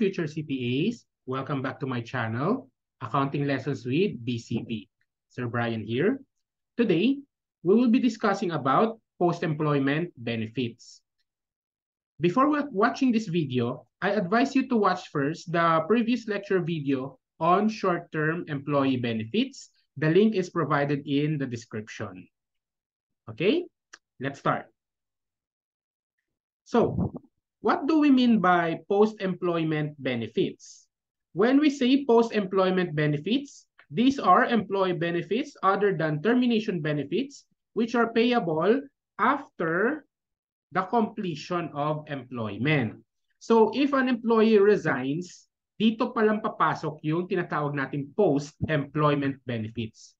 future CPAs. Welcome back to my channel, Accounting Lessons with BCV. Sir Brian here. Today, we will be discussing about post-employment benefits. Before watching this video, I advise you to watch first the previous lecture video on short-term employee benefits. The link is provided in the description. Okay, let's start. So, what do we mean by post-employment benefits? When we say post-employment benefits, these are employee benefits other than termination benefits, which are payable after the completion of employment. So if an employee resigns, dito palang papasok yung tinatawag natin post-employment benefits.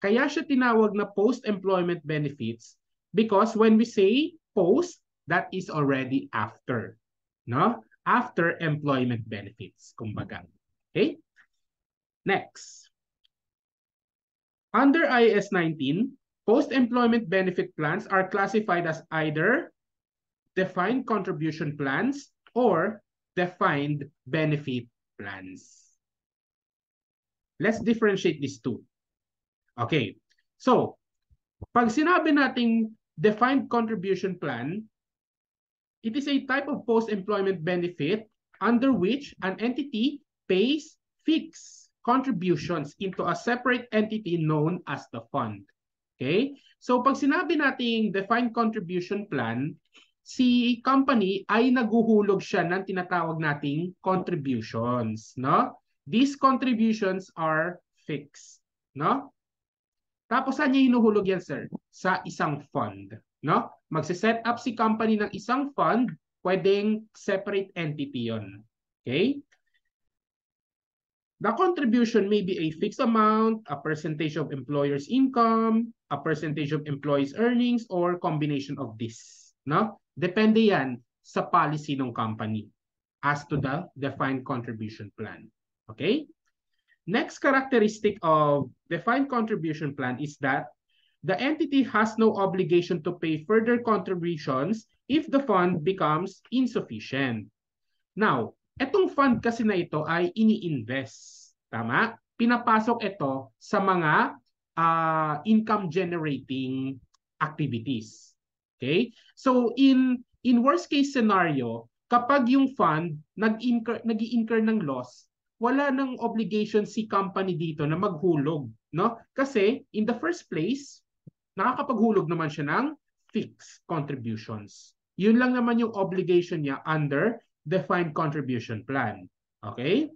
Kaya siya tinawag na post-employment benefits because when we say post, that is already after. No? After employment benefits, kumbaga. Okay? Next. Under IAS 19, post-employment benefit plans are classified as either defined contribution plans or defined benefit plans. Let's differentiate these two. Okay, so pag sinabi nating defined contribution plan, it is a type of post-employment benefit under which an entity pays fixed contributions into a separate entity known as the fund. Okay? So pag sinabi nating defined contribution plan, si company ay naguhulog siya ng tinatawag nating contributions, no? These contributions are fixed, no? Tapos saan niya hinuhulog yan, sir? Sa isang fund, no? Magse-set up si company ng isang fund, pwedeng separate entity 'yon. Okay? The contribution may be a fixed amount, a percentage of employer's income, a percentage of employees' earnings, or combination of this. No? Depende yan sa policy ng company as to the defined contribution plan. Okay? Next characteristic of defined contribution plan is that the entity has no obligation to pay further contributions if the fund becomes insufficient. Now, etong fund kasi na ito ay ini-invest. Tama? Pinapasok ito sa mga income generating activities. Okay? So in worst case scenario, kapag yung fund nag-i-incur ng loss, wala nang obligation si company dito na maghulog, no? Kasi in the first place, nakakapaghulog naman siya ng fixed contributions. Yun lang naman yung obligation niya under defined contribution plan. Okay?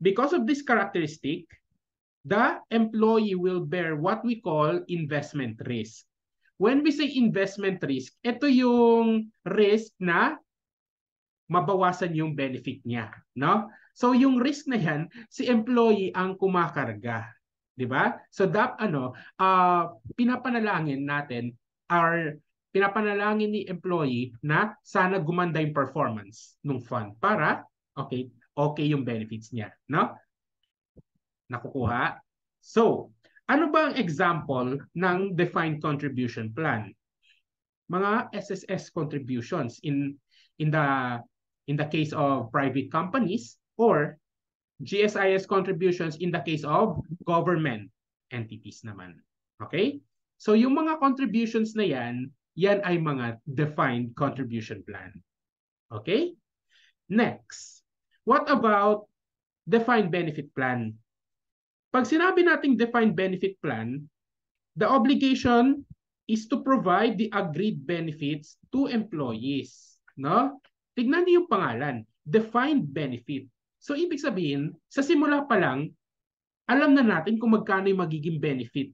Because of this characteristic, the employee will bear what we call investment risk. When we say investment risk, ito yung risk na mabawasan yung benefit niya, no? So yung risk na yan, si employee ang kumakarga, 'di ba? So pinapanalangin natin our pinapanalangin ni employee na sana gumanda yung performance ng fund para okay yung benefits niya, no? Nakukuha. So, ano ba ang example ng defined contribution plan? Mga SSS contributions in the case of private companies or GSIS contributions in the case of government entities naman. Okay? So, yung mga contributions na yan ay mga defined contribution plan. Okay? Next, what about defined benefit plan? Pag sinabi nating defined benefit plan, the obligation is to provide the agreed benefits to employees. No? Tignan niyo yung pangalan, defined benefit. So ibig sabihin, sa simula pa lang, alam na natin kung magkano yung magiging benefit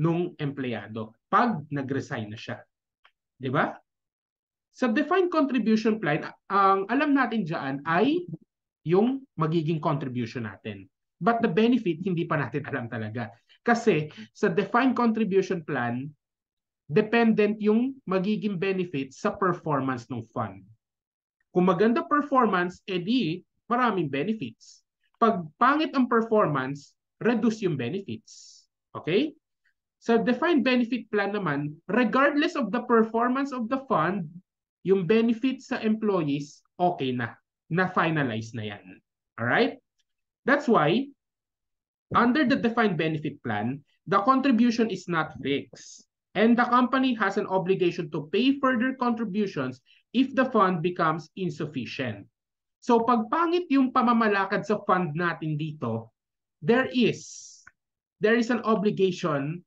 nung empleyado pag nag-resign na siya. Diba? Sa defined contribution plan, ang alam natin dyan ay yung magiging contribution natin. But the benefit, hindi pa natin alam talaga. Kasi sa defined contribution plan, dependent yung magiging benefit sa performance ng fund. Kung maganda performance, edi maraming benefits. Pag pangit ang performance, reduce yung benefits. Okay? Sa defined benefit plan naman, regardless of the performance of the fund, yung benefit sa employees, okay na. na finalize na yan. Alright? That's why, under the defined benefit plan, the contribution is not fixed, and the company has an obligation to pay further contributions if the fund becomes insufficient. So pag pangit yung pamamalakad sa fund natin dito, there is an obligation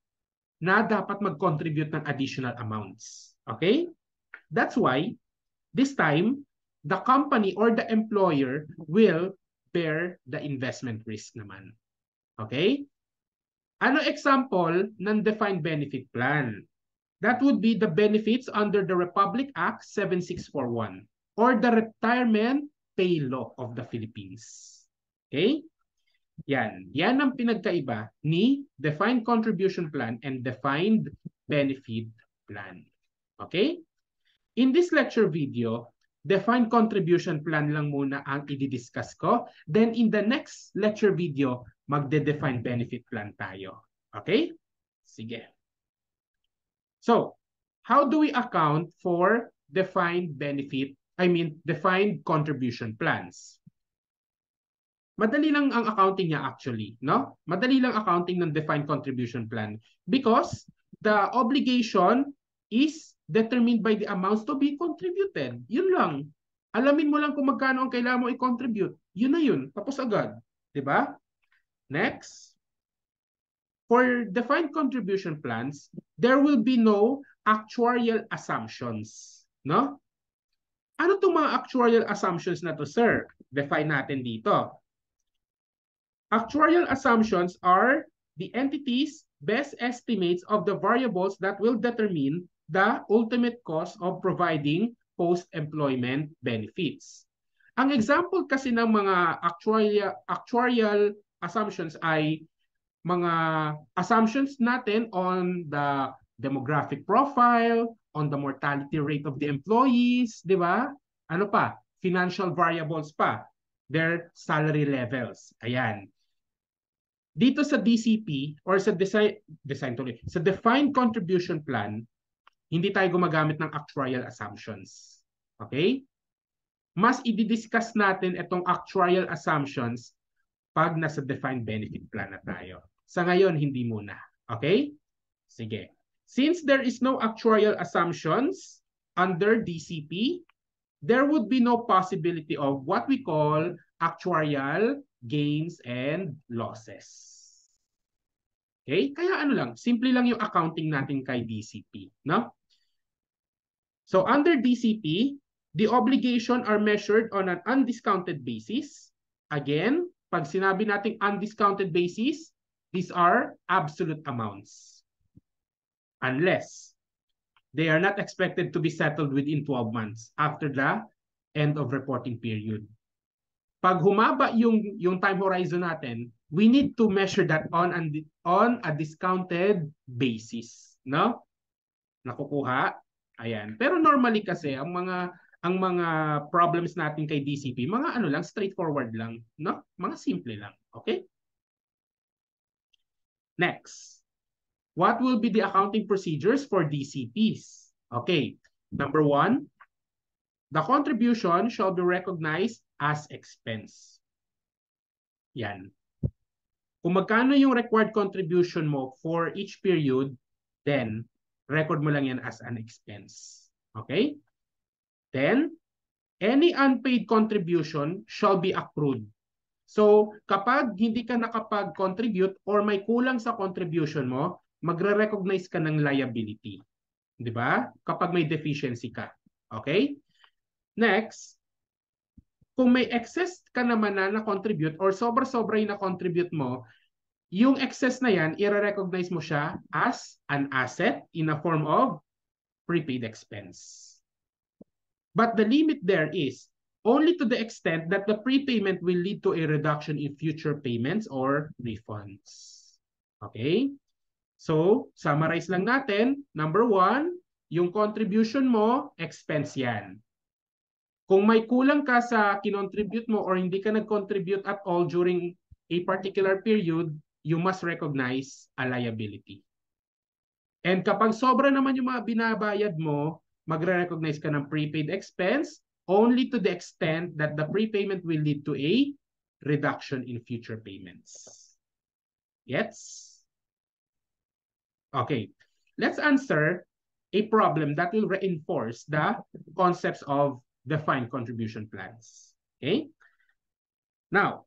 na dapat mag-contribute ng additional amounts. Okay? That's why this time, the company or the employer will bear the investment risk naman. Okay? Ano example ng defined benefit plan? That would be the benefits under the Republic Act 7641 or the Retirement Pay Law of the Philippines. Okay? Yan. Yan ang pinagkaiba ni defined contribution plan and defined benefit plan. Okay? In this lecture video, defined contribution plan lang muna ang i-discuss ko. Then in the next lecture video, magde-define benefit plan tayo. Okay? Sige. So, how do we account for defined contribution plans? Madali lang ang accounting niya actually, no? Madali lang accounting ng defined contribution plan because the obligation is determined by the amounts to be contributed. Yun lang. Alamin mo lang kung magkano ang kailangan mo i-contribute. Yun na yun. Tapos agad. Diba? Next. For defined contribution plans, there will be no actuarial assumptions. No? Ano itong mga actuarial assumptions na to, sir? Define natin dito. Actuarial assumptions are the entity's best estimates of the variables that will determine the ultimate cost of providing post-employment benefits. Ang example kasi ng mga actuarial assumptions ay mga assumptions natin on the demographic profile, on the mortality rate of the employees, di ba? Ano pa? Financial variables pa. Their salary levels. Ayan. Dito sa DCP or sa defined contribution plan, hindi tayo gumagamit ng actuarial assumptions. Okay? Mas i-discuss natin itong actuarial assumptions pag nasa defined benefit plan na tayo. Sa ngayon, hindi muna. Okay? Sige. Since there is no actuarial assumptions under DCP, there would be no possibility of what we call actuarial gains and losses. Okay? Kaya ano lang, simple lang yung accounting natin kay DCP. No? So under DCP, the obligations are measured on an undiscounted basis. Again, pag sinabi natin undiscounted basis, these are absolute amounts. Unless they are not expected to be settled within 12 months after the end of reporting period. Pag humaba yung time horizon natin, we need to measure that on a discounted basis. No? Nakukuha? Ayan. Pero normally kasi, ang mga problems natin kay DCP, mga ano lang, straightforward lang, no? Mga simple lang, okay? Next, what will be the accounting procedures for DCPs? Okay, number one, the contribution shall be recognized as expense. Yan. Kung magkano yung required contribution mo for each period, then record mo lang yan as an expense. Okay? Then, any unpaid contribution shall be accrued. So, kapag hindi ka nakapag-contribute or may kulang sa contribution mo, magre-recognize ka ng liability. Di ba? Kapag may deficiency ka. Okay? Next, kung may excess ka naman na na-contribute or sobra-sobra yung na-contribute mo, yung excess na yan, i-recognize mo siya as an asset in a form of prepaid expense. But the limit there is only to the extent that the prepayment will lead to a reduction in future payments or refunds. Okay? So, summarize lang natin. Number one, yung contribution mo, expense yan. Kung may kulang ka sa kinontribute mo or hindi ka nag-contribute at all during a particular period, you must recognize a liability. And kapag sobra naman yung mga binabayad mo, magre-recognize ka ng prepaid expense only to the extent that the prepayment will lead to a reduction in future payments. Yes? Okay. Let's answer a problem that will reinforce the concepts of defined contribution plans. Okay? Now,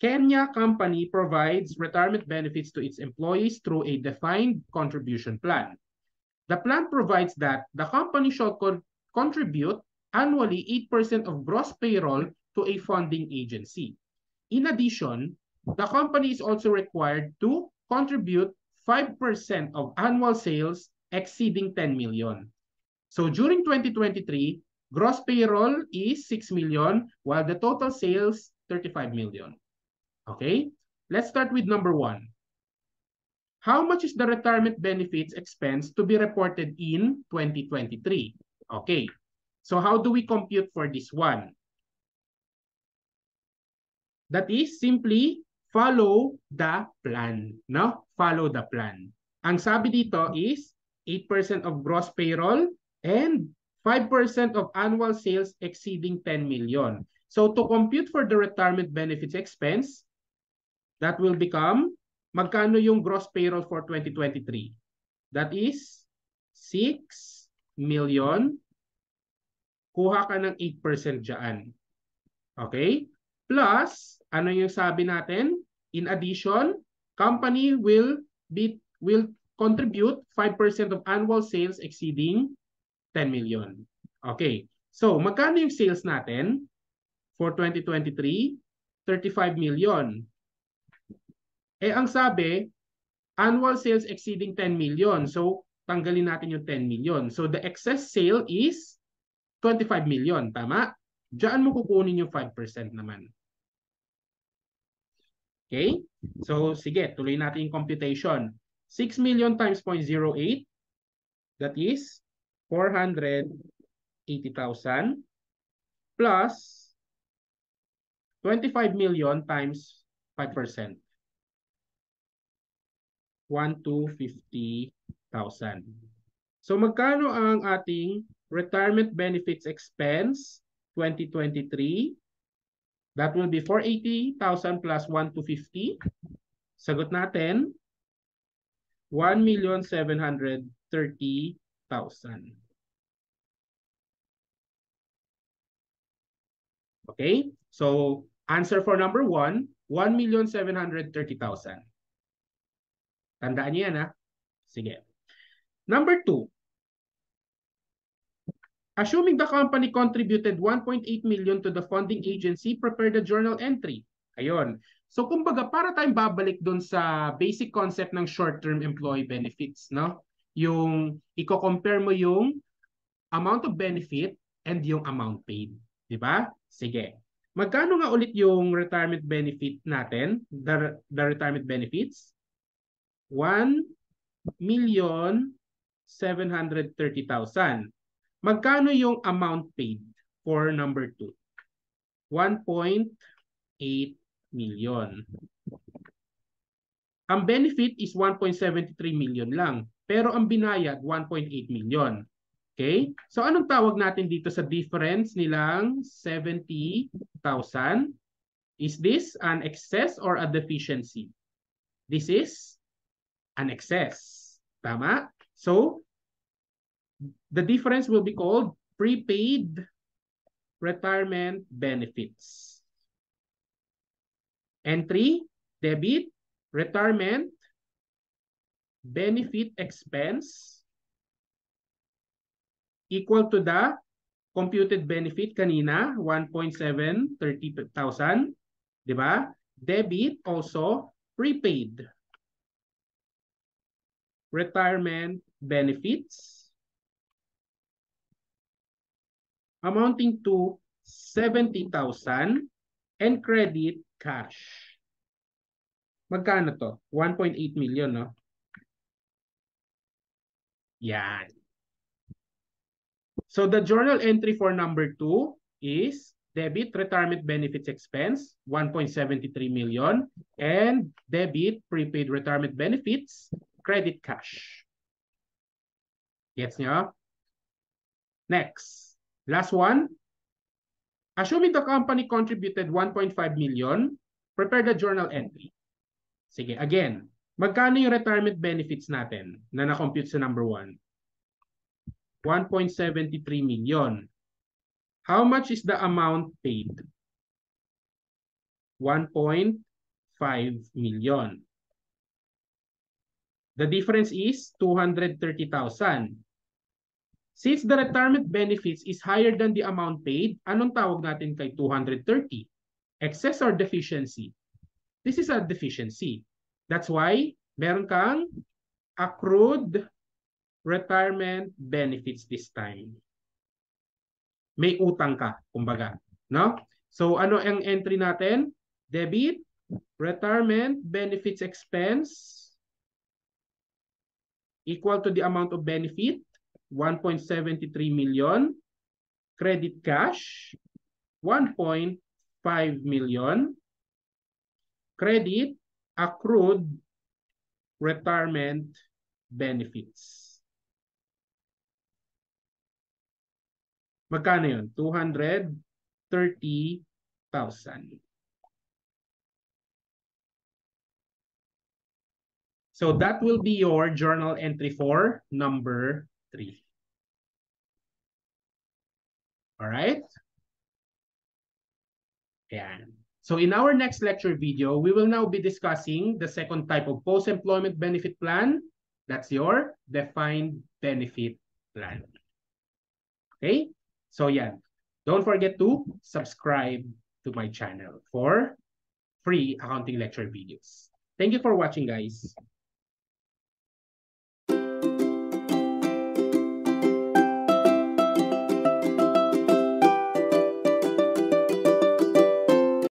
Kenya Company provides retirement benefits to its employees through a defined contribution plan. The plan provides that the company shall contribute annually 8% of gross payroll to a funding agency. In addition, the company is also required to contribute 5% of annual sales exceeding 10 million. So during 2023, gross payroll is 6 million, while the total sales 35 million. Okay, let's start with number one. How much is the retirement benefits expense to be reported in 2023? Okay, so how do we compute for this one? That is simply follow the plan. No? Follow the plan. Ang sabi dito is 8% of gross payroll and 5% of annual sales exceeding 10 million. So to compute for the retirement benefits expense, that will become, magkano yung gross payroll for 2023? That is 6 million. Kuha ka ng 8% dyan. Okay? Plus, ano yung sabi natin? In addition, company will contribute 5% of annual sales exceeding 10 million. Okay. So, magkano yung sales natin for 2023? 35 million. Eh, ang sabi, annual sales exceeding 10 million. So, tanggalin natin yung 10 million. So, the excess sale is 25 million. Tama? Diyan mo kukunin yung 5% naman. Okay? So, sige, tuloy natin yung computation. 6 million times 0.08, that is 480,000 plus 25 million times 5%. 1,250,000. So magkano ang ating retirement benefits expense 2023? That will be 480,000 plus 1,250. Sagot natin, 1,730,000. Okay? So answer for number one, 1,730,000. Tandaan niyo yan, ha? Sige. Number two. Assuming the company contributed 1.8 million to the funding agency, prepare the journal entry. Ayun. So, kumbaga, para tayong babalik dun sa basic concept ng short-term employee benefits, no? Yung, i-compare mo yung amount of benefit and yung amount paid. Diba? Sige. Magkano nga ulit yung retirement benefit natin? The retirement benefits? 1,730,000. Magkano yung amount paid for number 2? 1.8 million. Ang benefit is 1.73 million lang, pero ang binayad 1.8 million. Okay? So anong tawag natin dito sa difference nilang 70,000? Is this an excess or a deficiency? This is an excess. Tama? So, the difference will be called prepaid retirement benefits. Entry, debit, retirement, benefit expense, equal to the computed benefit kanina, 1,730,000. Diba? Debit also prepaid retirement benefits amounting to 70,000 and credit cash. Magkano to? 1.8 million, no? Yan. So the journal entry for number 2 is debit retirement benefits expense, 1.73 million, and debit prepaid retirement benefits, credit cash. Gets nyo? Next. Last one. Assuming the company contributed 1.5 million, prepare the journal entry. Sige, again, magkano yung retirement benefits natin na na-compute sa number 1? 1.73 million. How much is the amount paid? 1.5 million. The difference is 230,000. Since the retirement benefits is higher than the amount paid, anong tawag natin kay 230? Excess or deficiency? This is a deficiency. That's why meron kang accrued retirement benefits this time. May utang ka, kumbaga, no? So ano ang entry natin? Debit, retirement benefits expense, equal to the amount of benefit, 1.73 million. Credit cash, 1.5 million. Credit accrued retirement benefits. Magkano yun? 230,000. So that will be your journal entry for number 3. All right? Ayan. So in our next lecture video, we will now be discussing the second type of post-employment benefit plan. That's your defined benefit plan. Okay? So yeah, don't forget to subscribe to my channel for free accounting lecture videos. Thank you for watching, guys.